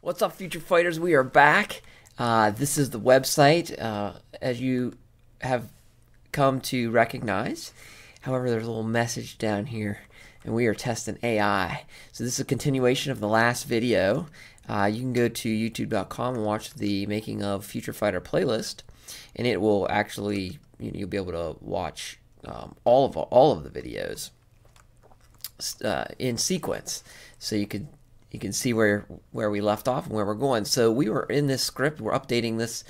What's up, Future Fighters? We are back. This is the website, as you have come to recognize. However, there's a little message down here, and we are testing AI. So this is a continuation of the last video. You can go to youtube.com and watch the making of Future Fighter playlist, and it will actually, you'll be able to watch all of the videos in sequence. So you can see where we left off and where we're going. So we were in this script. We're updating this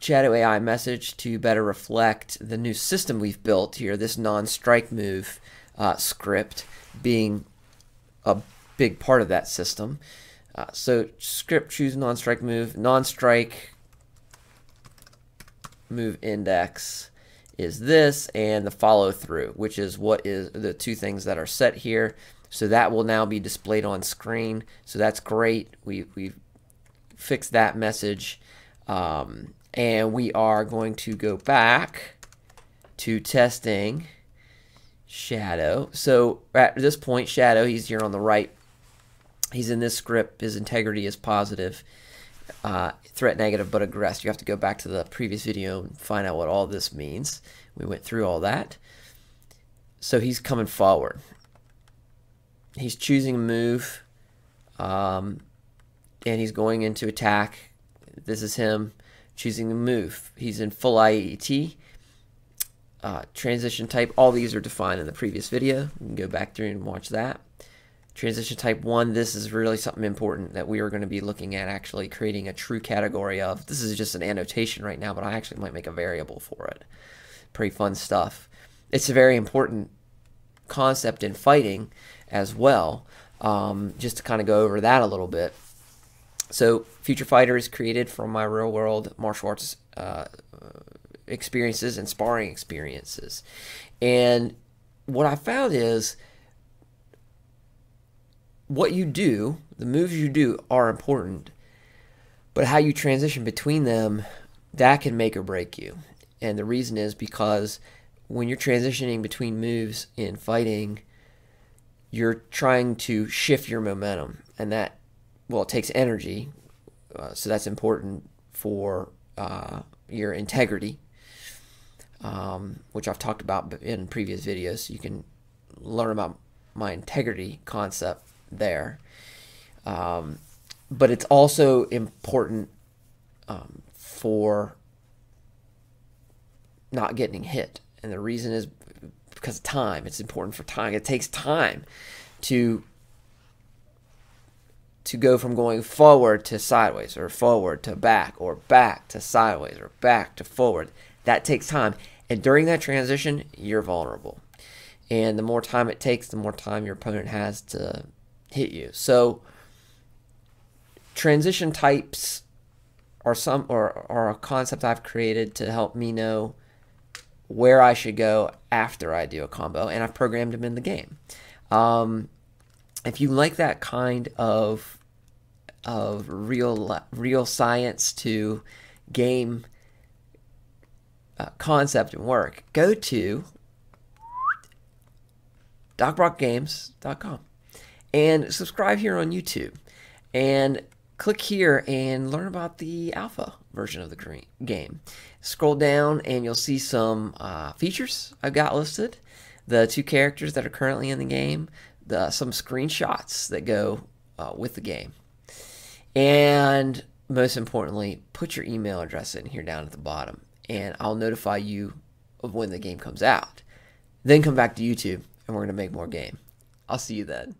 Shadow AI message to better reflect the new system we've built here, this non-strike move script being a big part of that system. So script choose non-strike move. Non-strike move index is this, and the follow through, which is what is the two things that are set here. So that will now be displayed on screen. So that's great. We've fixed that message. And we are going to go back to testing Shadow. So at this point, Shadow, he's here on the right. He's in this script. His integrity is positive. Threat negative but aggressed. You have to go back to the previous video and find out what all this means. We went through all that. So he's coming forward. He's choosing a move, and he's going into attack. This is him choosing the move. He's in full IET. Transition type, all these are defined in the previous video. You can go back through and watch that. Transition type 1, this is really something important that we are going to be looking at, actually creating a true category of. This is just an annotation right now, but I actually might make a variable for it. Pretty fun stuff. It's a very important concept in fighting as well, just to kind of go over that a little bit. So Future Fighter is created from my real world martial arts experiences and sparring experiences, and what I found is what you do, the moves you do, are important, but how you transition between them, that can make or break you. And the reason is because when you're transitioning between moves in fighting, you're trying to shift your momentum, and that, well, it takes energy, so that's important for your integrity, which I've talked about in previous videos, so you can learn about my integrity concept there. But it's also important for not getting hit. And the reason is because of time. It's important for time. It takes time to go from going forward to sideways, or forward to back, or back to sideways, or back to forward. That takes time. And during that transition, you're vulnerable. And the more time it takes, the more time your opponent has to hit you. So transition types are a concept I've created to help me know where I should go after I do a combo, and I've programmed them in the game. If you like that kind of real science to game concept and work, go to docbrockgames.com and subscribe here on YouTube, and click here and learn about the alpha version of the game. Scroll down and you'll see some features I've got listed, the two characters that are currently in the game, some screenshots that go with the game, and most importantly, put your email address in here down at the bottom, and I'll notify you of when the game comes out. Then come back to YouTube and we're going to make more game. I'll see you then.